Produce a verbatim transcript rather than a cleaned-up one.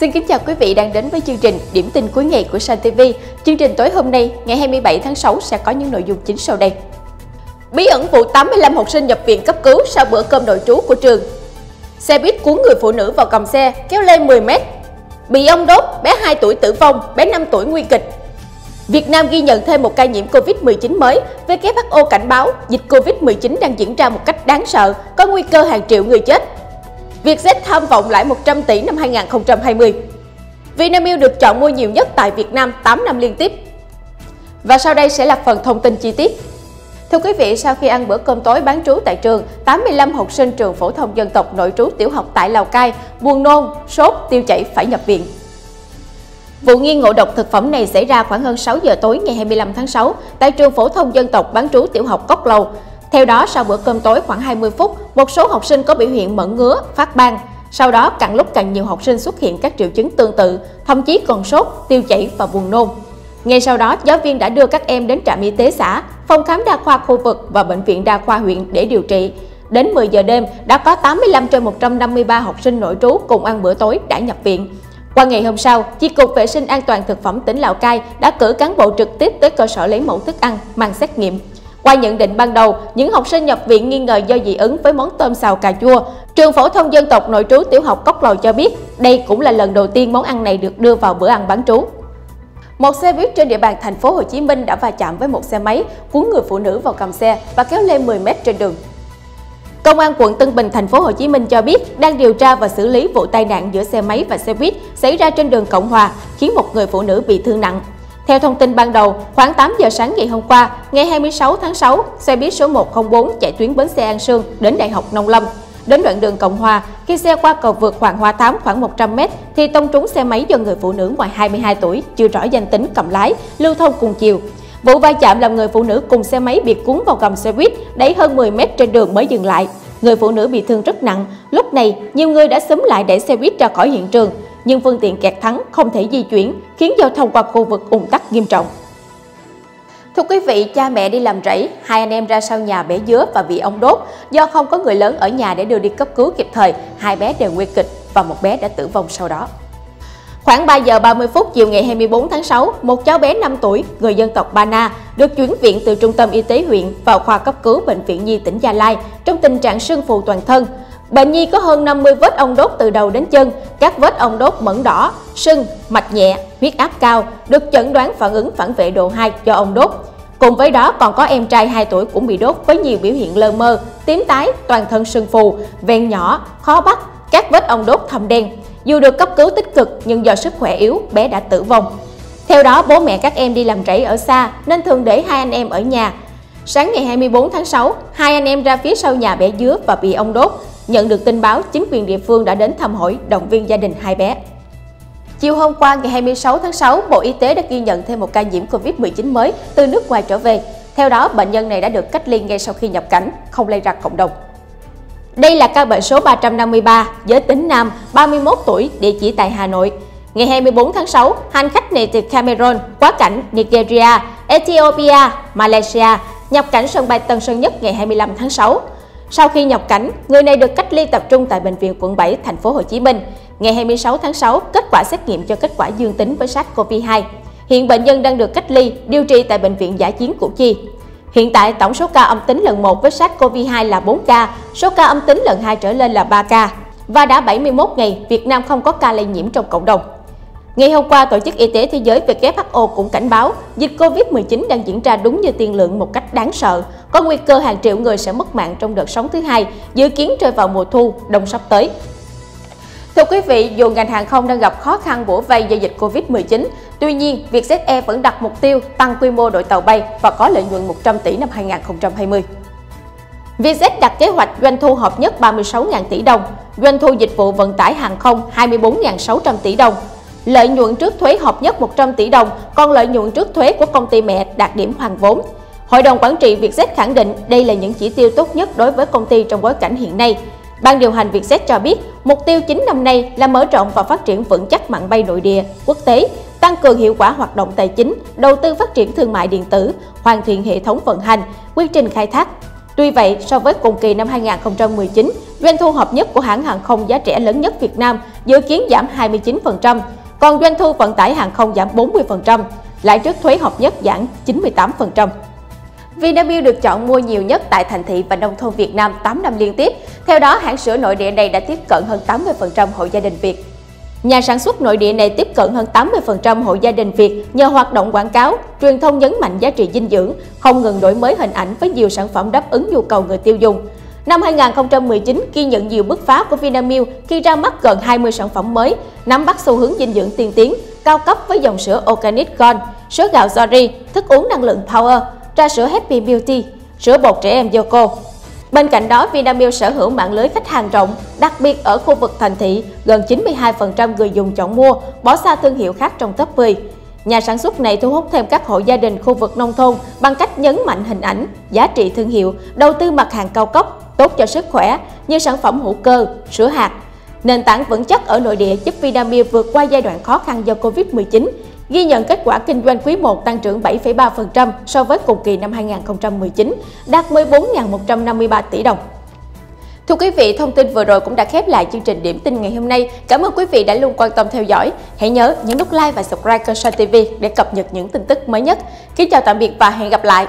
Xin kính chào quý vị đang đến với chương trình Điểm tin cuối ngày của SANtv. Chương trình tối hôm nay, ngày hai mươi bảy tháng sáu sẽ có những nội dung chính sau đây. Bí ẩn vụ tám mươi lăm học sinh nhập viện cấp cứu sau bữa cơm nội trú của trường. Xe buýt cuốn người phụ nữ vào còng xe, kéo lê mười mét. Bị ong đốt, bé hai tuổi tử vong, bé năm tuổi nguy kịch. Việt Nam ghi nhận thêm một ca nhiễm Covid mười chín mới, vê kép hát o cảnh báo dịch Covid mười chín đang diễn ra một cách đáng sợ, có nguy cơ hàng triệu người chết. Vietjet tham vọng lãi một trăm tỷ năm hai nghìn không trăm hai mươi. Vinamilk được chọn mua nhiều nhất tại Việt Nam tám năm liên tiếp. Và sau đây sẽ là phần thông tin chi tiết. Thưa quý vị, sau khi ăn bữa cơm tối bán trú tại trường, tám mươi lăm học sinh trường phổ thông dân tộc nội trú tiểu học tại Lào Cai buồn nôn, sốt, tiêu chảy phải nhập viện. Vụ nghi ngộ độc thực phẩm này xảy ra khoảng hơn sáu giờ tối ngày hai mươi lăm tháng sáu tại trường phổ thông dân tộc bán trú tiểu học Cốc Lầu. Theo đó, sau bữa cơm tối khoảng hai mươi phút, một số học sinh có biểu hiện mẩn ngứa, phát ban. Sau đó, càng lúc càng nhiều học sinh xuất hiện các triệu chứng tương tự, thậm chí còn sốt, tiêu chảy và buồn nôn. Ngay sau đó, giáo viên đã đưa các em đến trạm y tế xã, phòng khám đa khoa khu vực và bệnh viện đa khoa huyện để điều trị. Đến mười giờ đêm, đã có tám mươi lăm trên một trăm năm mươi ba học sinh nội trú cùng ăn bữa tối đã nhập viện. Qua ngày hôm sau, Chi cục Vệ sinh An toàn Thực phẩm tỉnh Lào Cai đã cử cán bộ trực tiếp tới cơ sở lấy mẫu thức ăn, mang xét nghiệm. Qua nhận định ban đầu, những học sinh nhập viện nghi ngờ do dị ứng với món tôm xào cà chua. Trường phổ thông dân tộc nội trú tiểu học Cốc Lầu cho biết, đây cũng là lần đầu tiên món ăn này được đưa vào bữa ăn bán trú. Một xe buýt trên địa bàn thành phố Hồ Chí Minh đã va chạm với một xe máy, cuốn người phụ nữ vào cằm xe và kéo lê mười mét trên đường. Công an quận Tân Bình, thành phố Hồ Chí Minh cho biết đang điều tra và xử lý vụ tai nạn giữa xe máy và xe buýt xảy ra trên đường Cộng Hòa, khiến một người phụ nữ bị thương nặng. Theo thông tin ban đầu, khoảng tám giờ sáng ngày hôm qua, ngày hai mươi sáu tháng sáu, xe buýt số một không bốn chạy tuyến bến xe An Sương đến Đại học Nông Lâm. Đến đoạn đường Cộng Hòa, khi xe qua cầu vượt Hoàng Hoa Thám khoảng một trăm mét thì tông trúng xe máy do người phụ nữ ngoài hai mươi hai tuổi, chưa rõ danh tính cầm lái, lưu thông cùng chiều. Vụ va chạm làm người phụ nữ cùng xe máy bị cuốn vào gầm xe buýt, đẩy hơn mười mét trên đường mới dừng lại. Người phụ nữ bị thương rất nặng, lúc này nhiều người đã xúm lại đẩy xe buýt ra khỏi hiện trường. Nhưng phương tiện kẹt thắng không thể di chuyển, khiến giao thông qua khu vực ùn tắc nghiêm trọng. Thưa quý vị, cha mẹ đi làm rẫy, hai anh em ra sau nhà bẻ dứa và bị ong đốt. Do không có người lớn ở nhà để đưa đi cấp cứu kịp thời, hai bé đều nguy kịch và một bé đã tử vong sau đó. Khoảng ba giờ ba mươi phút chiều ngày hai mươi bốn tháng sáu, một cháu bé năm tuổi, người dân tộc Bana Na, được chuyển viện từ trung tâm y tế huyện vào khoa cấp cứu Bệnh viện Nhi tỉnh Gia Lai trong tình trạng sưng phù toàn thân. Bệnh nhi có hơn năm mươi vết ong đốt từ đầu đến chân, các vết ong đốt mẩn đỏ, sưng, mạch nhẹ, huyết áp cao, được chẩn đoán phản ứng phản vệ độ hai do ong đốt. Cùng với đó còn có em trai hai tuổi cũng bị đốt với nhiều biểu hiện lơ mơ, tím tái, toàn thân sưng phù, ven nhỏ, khó bắt, các vết ong đốt thâm đen. Dù được cấp cứu tích cực nhưng do sức khỏe yếu, bé đã tử vong. Theo đó, bố mẹ các em đi làm rẫy ở xa nên thường để hai anh em ở nhà. Sáng ngày hai mươi bốn tháng sáu, hai anh em ra phía sau nhà bẻ dứa và bị ong đốt. Nhận được tin báo, chính quyền địa phương đã đến thăm hỏi, động viên gia đình hai bé. Chiều hôm qua ngày hai mươi sáu tháng sáu, Bộ Y tế đã ghi nhận thêm một ca nhiễm Covid mười chín mới từ nước ngoài trở về. Theo đó, bệnh nhân này đã được cách ly ngay sau khi nhập cảnh, không lây ra cộng đồng. Đây là ca bệnh số ba trăm năm mươi ba, giới tính nam, ba mươi mốt tuổi, địa chỉ tại Hà Nội. Ngày hai mươi bốn tháng sáu, hành khách này từ Cameroon quá cảnh Nigeria, Ethiopia, Malaysia nhập cảnh sân bay Tân Sơn Nhất ngày hai mươi lăm tháng sáu. Sau khi nhập cảnh, người này được cách ly tập trung tại bệnh viện quận bảy, thành phố Hồ Chí Minh. Ngày hai mươi sáu tháng sáu, kết quả xét nghiệm cho kết quả dương tính với SARS-xê o vê hai. Hiện bệnh nhân đang được cách ly, điều trị tại bệnh viện dã chiến Củ Chi. Hiện tại tổng số ca âm tính lần một với SARS-xê o vê hai là bốn ca, số ca âm tính lần hai trở lên là ba ca. Và đã bảy mươi mốt ngày, Việt Nam không có ca lây nhiễm trong cộng đồng. Ngày hôm qua, Tổ chức Y tế Thế giới vê kép hát o cũng cảnh báo dịch Covid mười chín đang diễn ra đúng như tiên lượng một cách đáng sợ, có nguy cơ hàng triệu người sẽ mất mạng trong đợt sóng thứ hai, dự kiến rơi vào mùa thu, đông sắp tới. Thưa quý vị, dù ngành hàng không đang gặp khó khăn vỗ vây do dịch Covid mười chín, tuy nhiên Vietjet Air vẫn đặt mục tiêu tăng quy mô đội tàu bay và có lợi nhuận một trăm tỷ năm hai nghìn không trăm hai mươi. Vietjet đặt kế hoạch doanh thu hợp nhất ba mươi sáu nghìn tỷ đồng, doanh thu dịch vụ vận tải hàng không hai mươi bốn nghìn sáu trăm tỷ đồng. Lợi nhuận trước thuế hợp nhất một trăm tỷ đồng, còn lợi nhuận trước thuế của công ty mẹ đạt điểm hoàn vốn. Hội đồng quản trị Vietjet khẳng định đây là những chỉ tiêu tốt nhất đối với công ty trong bối cảnh hiện nay. Ban điều hành Vietjet cho biết, mục tiêu chính năm nay là mở rộng và phát triển vững chắc mạng bay nội địa, quốc tế, tăng cường hiệu quả hoạt động tài chính, đầu tư phát triển thương mại điện tử, hoàn thiện hệ thống vận hành, quy trình khai thác. Tuy vậy, so với cùng kỳ năm hai nghìn không trăm mười chín, Doanh thu hợp nhất của hãng hàng không giá rẻ lớn nhất Việt Nam dự kiến giảm hai mươi chín phần trăm, còn doanh thu vận tải hàng không giảm bốn mươi phần trăm, lãi trước thuế hợp nhất giảm chín mươi tám phần trăm. Vinamilk được chọn mua nhiều nhất tại thành thị và nông thôn Việt Nam tám năm liên tiếp. Theo đó, hãng sữa nội địa này đã tiếp cận hơn tám mươi phần trăm hộ gia đình Việt. Nhà sản xuất nội địa này tiếp cận hơn tám mươi phần trăm hộ gia đình Việt nhờ hoạt động quảng cáo, truyền thông nhấn mạnh giá trị dinh dưỡng, không ngừng đổi mới hình ảnh với nhiều sản phẩm đáp ứng nhu cầu người tiêu dùng. Năm hai nghìn không trăm mười chín ghi nhận nhiều bứt phá của Vinamilk khi ra mắt gần hai mươi sản phẩm mới, nắm bắt xu hướng dinh dưỡng tiên tiến, cao cấp với dòng sữa Organic Gold, sữa gạo Joyri, thức uống năng lượng Power, ra sữa Happy Beauty, sữa bột trẻ em Yoko. Bên cạnh đó, Vinamilk sở hữu mạng lưới khách hàng rộng, đặc biệt ở khu vực thành thị, gần chín mươi hai phần trăm người dùng chọn mua, bỏ xa thương hiệu khác trong top mười. Nhà sản xuất này thu hút thêm các hộ gia đình khu vực nông thôn bằng cách nhấn mạnh hình ảnh, giá trị thương hiệu, đầu tư mặt hàng cao cấp, tốt cho sức khỏe như sản phẩm hữu cơ, sữa hạt. Nền tảng vững chắc ở nội địa giúp Vinamilk vượt qua giai đoạn khó khăn do Covid mười chín, ghi nhận kết quả kinh doanh quý một tăng trưởng bảy phẩy ba phần trăm so với cùng kỳ năm hai nghìn không trăm mười chín, đạt mười bốn nghìn một trăm năm mươi ba tỷ đồng. Thưa quý vị, thông tin vừa rồi cũng đã khép lại chương trình Điểm tin ngày hôm nay. Cảm ơn quý vị đã luôn quan tâm theo dõi. Hãy nhớ nhấn nút like và subscribe kênh SANtv để cập nhật những tin tức mới nhất. Kính chào tạm biệt và hẹn gặp lại!